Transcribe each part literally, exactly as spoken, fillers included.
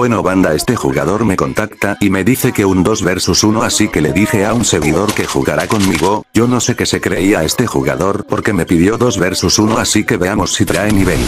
Bueno banda, este jugador me contacta y me dice que un dos versus uno, así que le dije a un seguidor que jugará conmigo. Yo no sé qué se creía este jugador porque me pidió dos versus uno, así que veamos si trae nivel.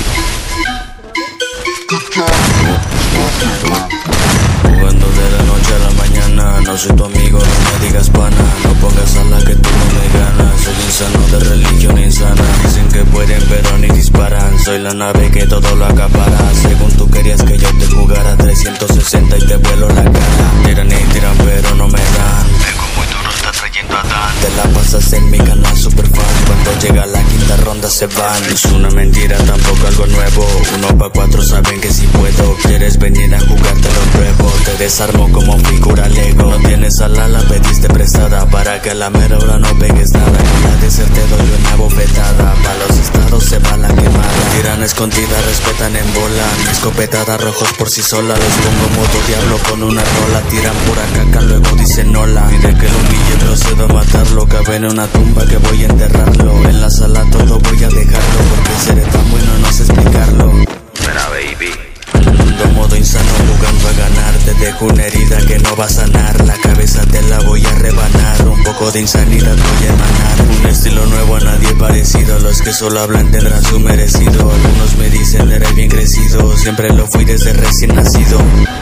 Jugando de la noche a la mañana, no soy tu amigo, no me digas pana, no pongas a la que tú no me ganas, soy insano de religión insana, dicen que pueden pero ni disparan, soy la nave que todo lo acapara, según tú querías que yo te jugara trescientos sesenta y te vuelo la cara, tiran y tiran pero no me dan, pego muy duro, está trayendo a Dan, te la pasas en mi canal super fan, cuando llega la quinta ronda se van, es una mentira tampoco algo nuevo, uno pa' cuatro saben que si puedo, quieres venir a jugar te lo pruebo, te desarmo como figura Lego, no tienes ala la pediste prestada, para que a la mera hora no pegues nada, con la de ser te doy una bofetada, pa' los estados se va la quemada, tiran escondida, respetan en bola, mi escopeta da rojos por sí sola, los pongo modo diablo con una rola, tiran pura caca luego dicen hola, mira que lo humille procedo a matarlo, cabe en una tumba que voy a enterrarlo, en la sala todo voy a dejarlo, porque seré tan bueno no sé explicarlo. Mira baby, de modo insano jugando a ganar, te dejo una herida que no va a sanar, la cabeza te la voy a rebanar, un poco de insanidad voy a emanar, un estilo nuevo a nadie parecido, los que solo hablan tendrán su merecido, algunos me dicen eres bien crecido, siempre lo fui desde recién nacido,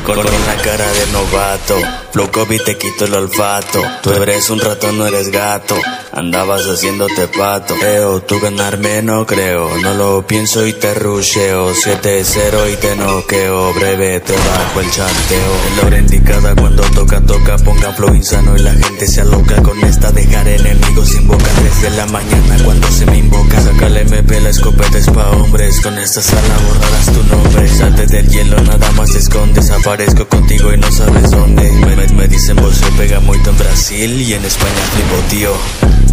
con una cara de novato, Flocovi te quito el olfato, tú eres un ratón no eres gato, andabas haciéndote pato, creo, tú ganarme no creo, no lo pienso y te rusheo, siete cero y te noqueo, breve te bajo el chanteo, en la hora indicada cuando toca toca, ponga flow insano y la gente se aloca, con esta dejar enemigos sin boca, tres de la mañana cuando se me invoca, saca el M P, la escopeta es pa' hombres, con esta sala borrarás tu nombre, salte del hielo nada más te escondes, aparezco contigo y no sabes dónde, me, me dicen vos se pega muy en Brasil y en España flipo tío,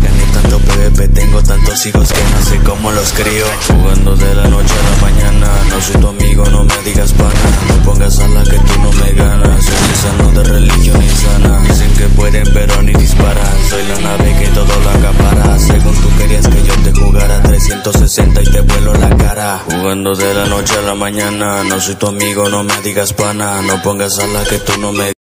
gané tanto P V P, tengo tantos hijos que no sé cómo los crío, jugando de la noche a la mañana, no soy tu amigo, no me digas pana, no pongas a la que tú no me ganas, soy insano de religión insana, dicen que pueden pero ni disparan, soy la nave que todo lo acapara, según tú querías que yo te jugara trescientos sesenta y te vuelo la cara, jugando de la noche a la mañana, no soy tu amigo, no me digas pana, no pongas a la que tú no me